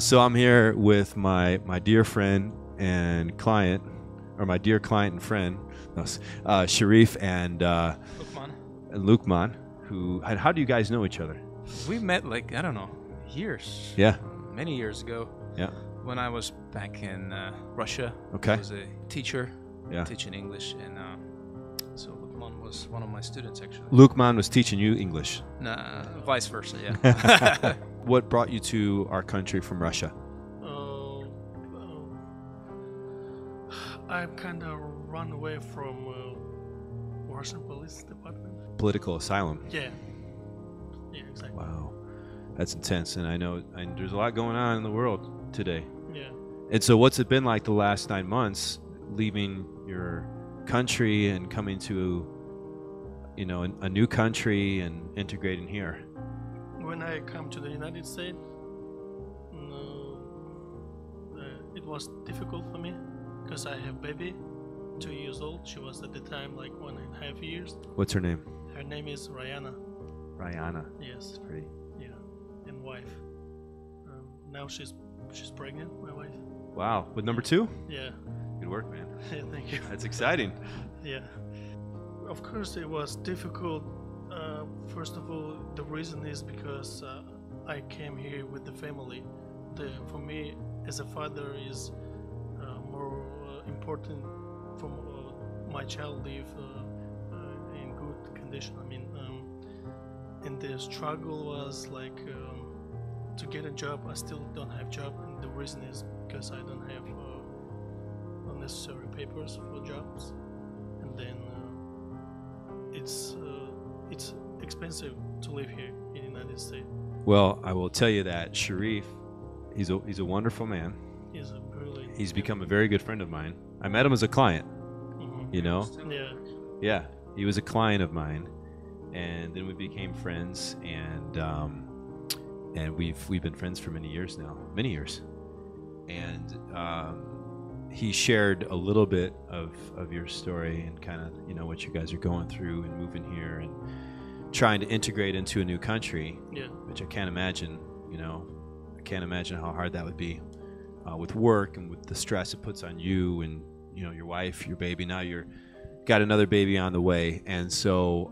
So I'm here with my dear friend and client, or my dear client and friend, Sharif and Lukman. How do you guys know each other? We met like, I don't know, years. Yeah. Many years ago. Yeah. When I was back in Russia. Okay. I was a teacher. Yeah. Teaching English, and so Lukman was one of my students actually. Lukman was teaching you English. Nah, vice versa. Yeah. What brought you to our country from Russia? I kind of run away from Russian police department. Political asylum. Yeah. Yeah, exactly. Wow, that's intense, and I know, and there's a lot going on in the world today. Yeah. And so, what's it been like the last 9 months? Leaving your country and coming to, you know, a new country and integrating here? When I come to the United States, it was difficult for me because I have baby, 2 years old. She was at the time like 1.5 years. What's her name? Her name is Rayana. Rayana. Yes. Pretty. Yeah, and wife. Now she's pregnant, my wife. Wow, with number 2? Yeah. Good work, man. Yeah, thank you. That's exciting. Yeah. Of course, it was difficult. First of all, the reason is because I came here with the family. For me, as a father, is more important for my child live in good condition. I mean, and the struggle was like to get a job. I still don't have job, and the reason is because I don't have necessary papers for jobs, and then it's expensive to live here in the United States. Well, I will tell you that Sharif, he's a wonderful man. He's become a very good friend of mine. I met him as a client, you know. Yeah. Yeah, he was a client of mine, and then we became friends, and we've been friends for many years now, and. He shared a little bit of your story and kind of, you know, what you guys are going through and moving here and trying to integrate into a new country. Yeah. Which I can't imagine, you know, I can't imagine how hard that would be with work and with the stress it puts on you and, you know, your wife, your baby. Now you're got another baby on the way. And so,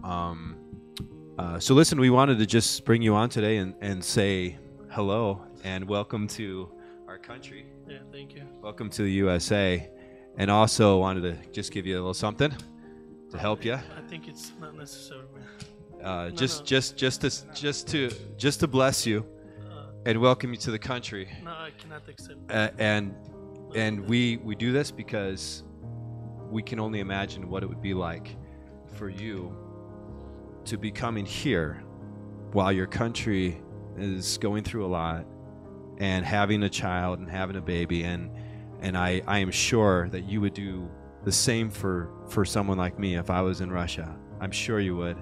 so listen, we wanted to just bring you on today and say hello and welcome to our country. Yeah, thank you. Welcome to the USA, and also wanted to just give you a little something to help you. I think it's not necessary, man. Just to bless you and welcome you to the country. No, I cannot accept that. And we do this because we can only imagine what it would be like for you to be coming here while your country is going through a lot. And having a child and having a baby, and I am sure that you would do the same for someone like me if I was in Russia. I'm sure you would.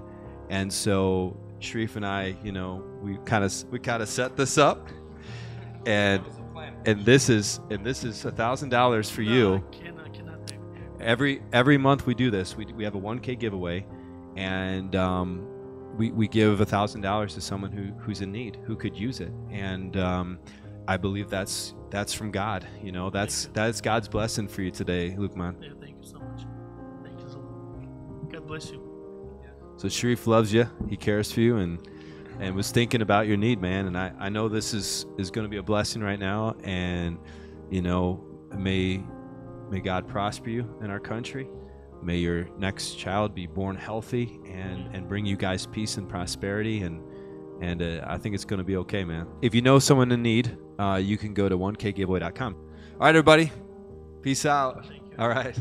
And so Sharif and I, you know, we kind of set this up, and this is $1,000 for you. I cannot do it. Every month we do this. We have a 1K giveaway, and we give $1,000 to someone who's in need, who could use it, and. I believe that's from God, you know. That's God's blessing for you today, Lukman. Yeah, thank you so much. Thank you so much. God bless you. Yeah. So Sharif loves you. He cares for you, and was thinking about your need, man. And I know this is going to be a blessing right now, and you know, may God prosper you in our country. May your next child be born healthy and bring you guys peace and prosperity and I think it's going to be okay, man. If you know someone in need, you can go to 1kgiveaway.com. All right, everybody. Peace out. All right.